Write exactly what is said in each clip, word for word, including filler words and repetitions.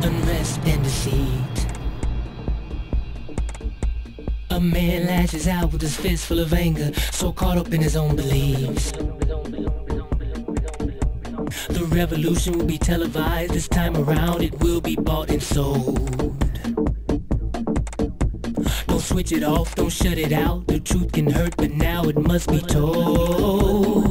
Unrest and deceit. A man lashes out with his fist full of anger, so caught up in his own beliefs. The revolution will be televised this time around. It will be bought and sold. Don't switch it off, don't shut it out. The truth can hurt, but now it must be told.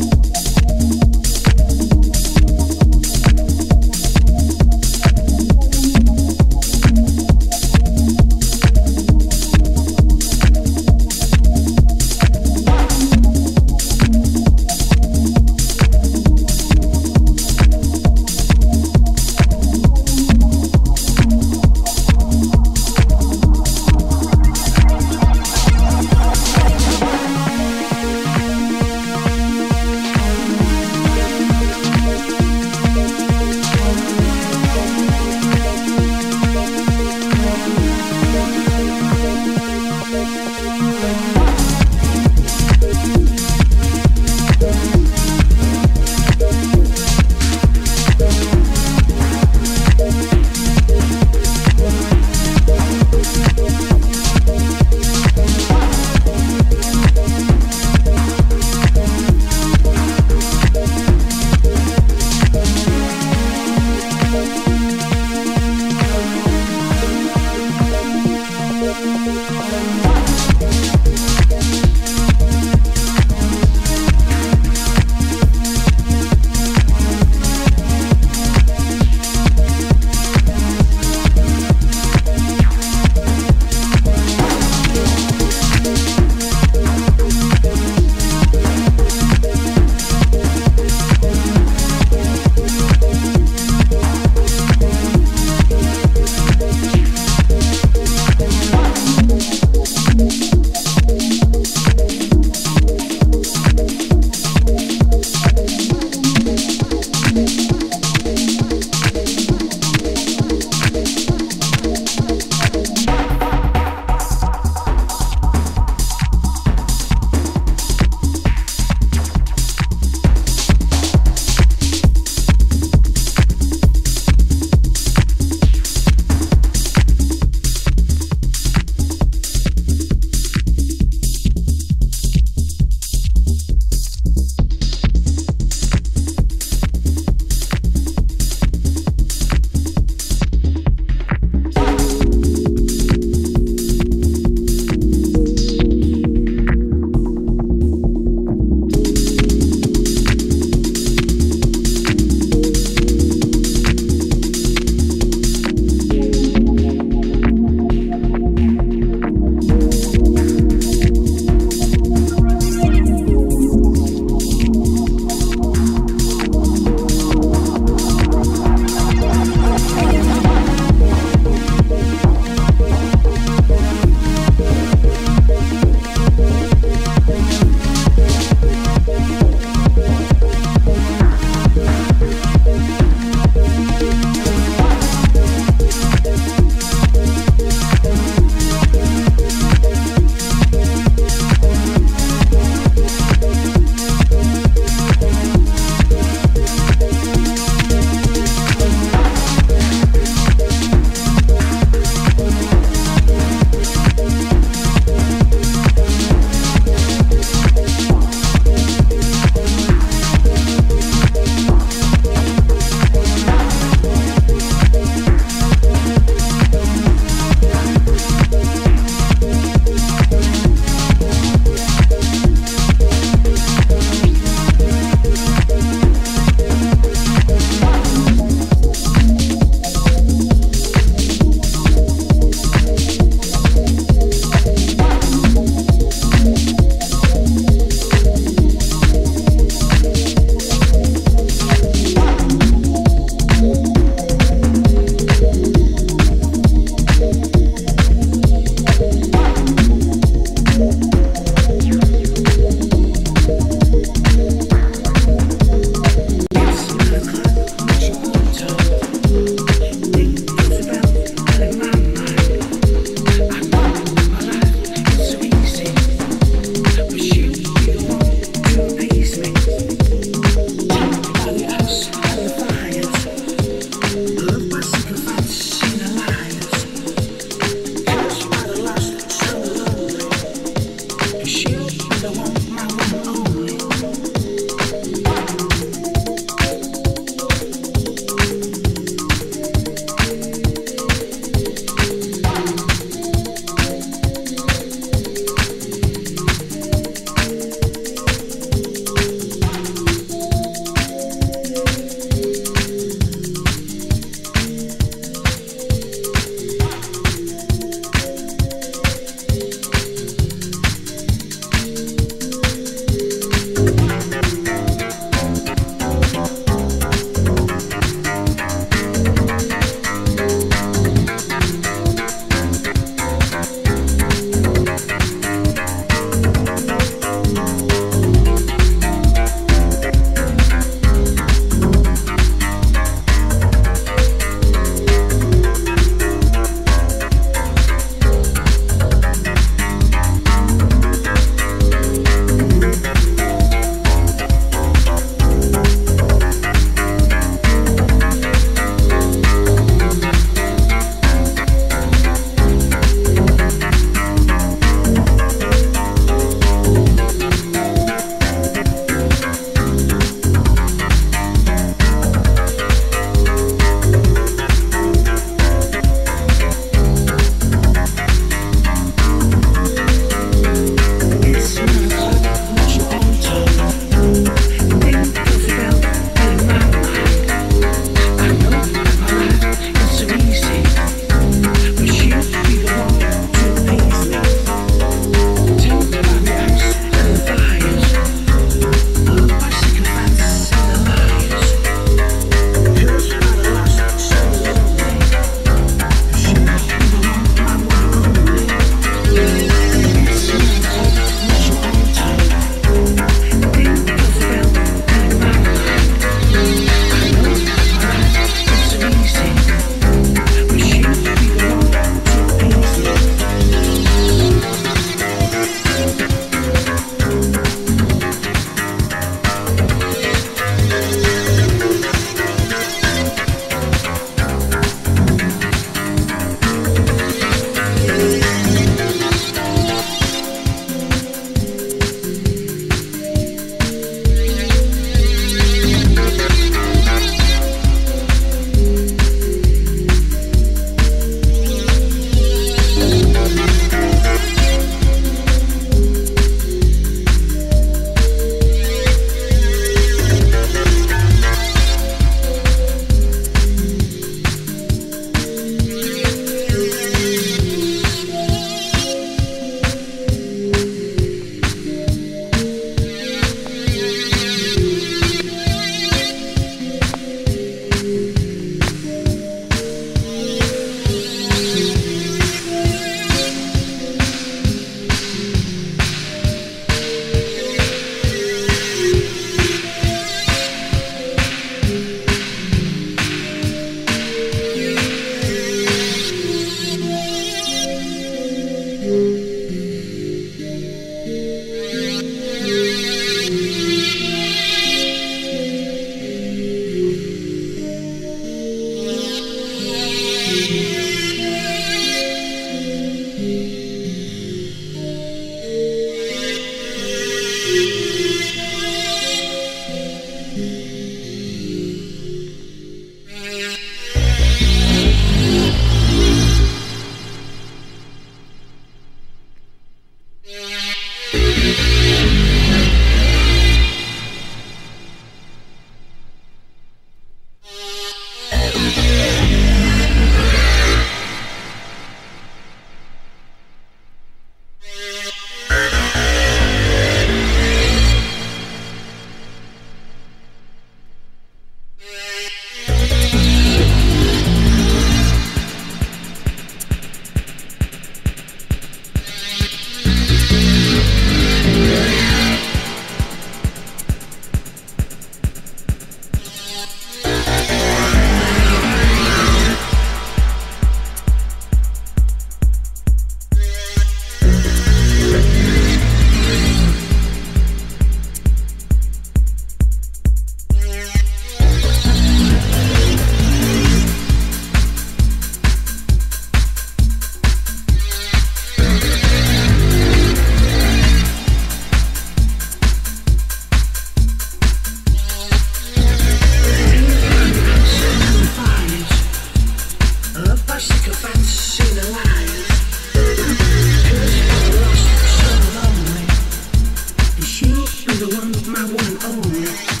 one, my one only.